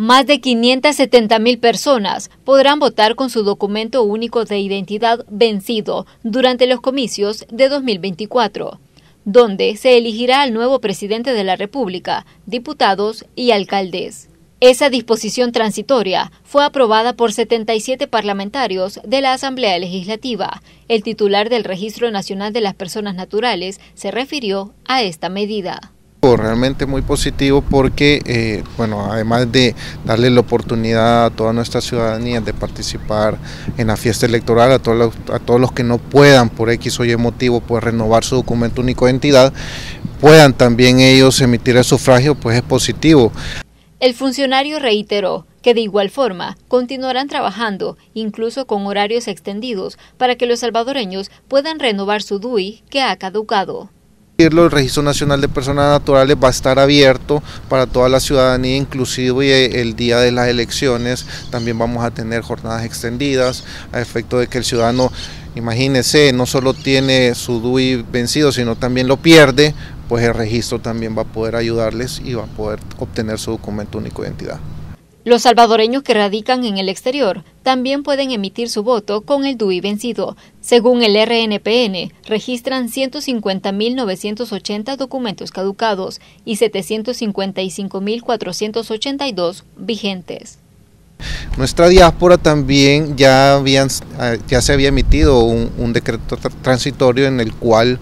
Más de 570.000 personas podrán votar con su documento único de identidad vencido durante los comicios de 2024, donde se elegirá al nuevo presidente de la República, diputados y alcaldes. Esa disposición transitoria fue aprobada por 77 parlamentarios de la Asamblea Legislativa. El titular del Registro Nacional de las Personas Naturales se refirió a esta medida. Realmente muy positivo porque, además de darle la oportunidad a toda nuestra ciudadanía de participar en la fiesta electoral, a todos los que no puedan por X o Y motivo pues renovar su documento único de identidad, puedan también ellos emitir el sufragio, pues es positivo. El funcionario reiteró que de igual forma continuarán trabajando, incluso con horarios extendidos, para que los salvadoreños puedan renovar su DUI que ha caducado. El Registro Nacional de Personas Naturales va a estar abierto para toda la ciudadanía, inclusive el día de las elecciones. También vamos a tener jornadas extendidas a efecto de que el ciudadano, imagínese, no solo tiene su DUI vencido, sino también lo pierde, pues el registro también va a poder ayudarles y va a poder obtener su documento único de identidad. Los salvadoreños que radican en el exterior también pueden emitir su voto con el DUI vencido. Según el RNPN, registran 150.980 documentos caducados y 755.482 vigentes. Nuestra diáspora también ya se había emitido un decreto transitorio en el cual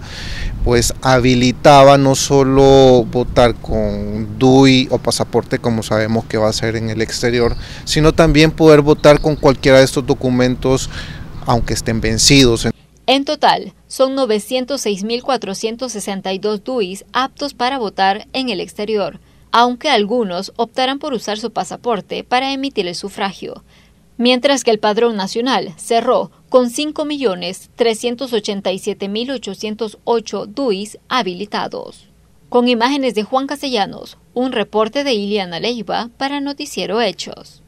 pues habilitaba no solo votar con DUI o pasaporte, como sabemos que va a ser en el exterior, sino también poder votar con cualquiera de estos documentos aunque estén vencidos. En total, son 906.462 DUIs aptos para votar en el exterior, aunque algunos optarán por usar su pasaporte para emitir el sufragio, mientras que el Padrón Nacional cerró con 5.387.808 DUIs habilitados. Con imágenes de Juan Castellanos, un reporte de Iliana Leiva para Noticiero Hechos.